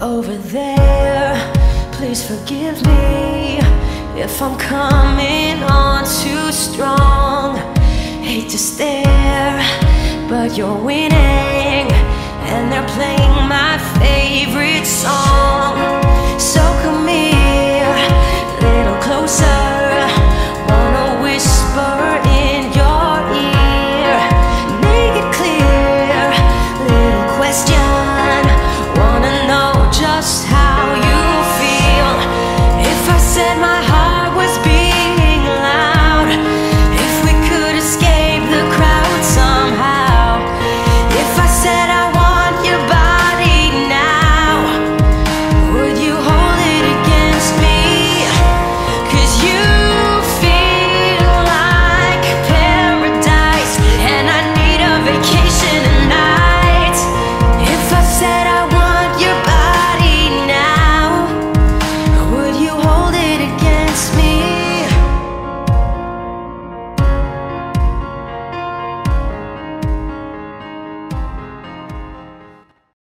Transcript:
Over there, please forgive me if I'm coming on too strong. Hate to stare, but you're winning, and they're playing my favorite song.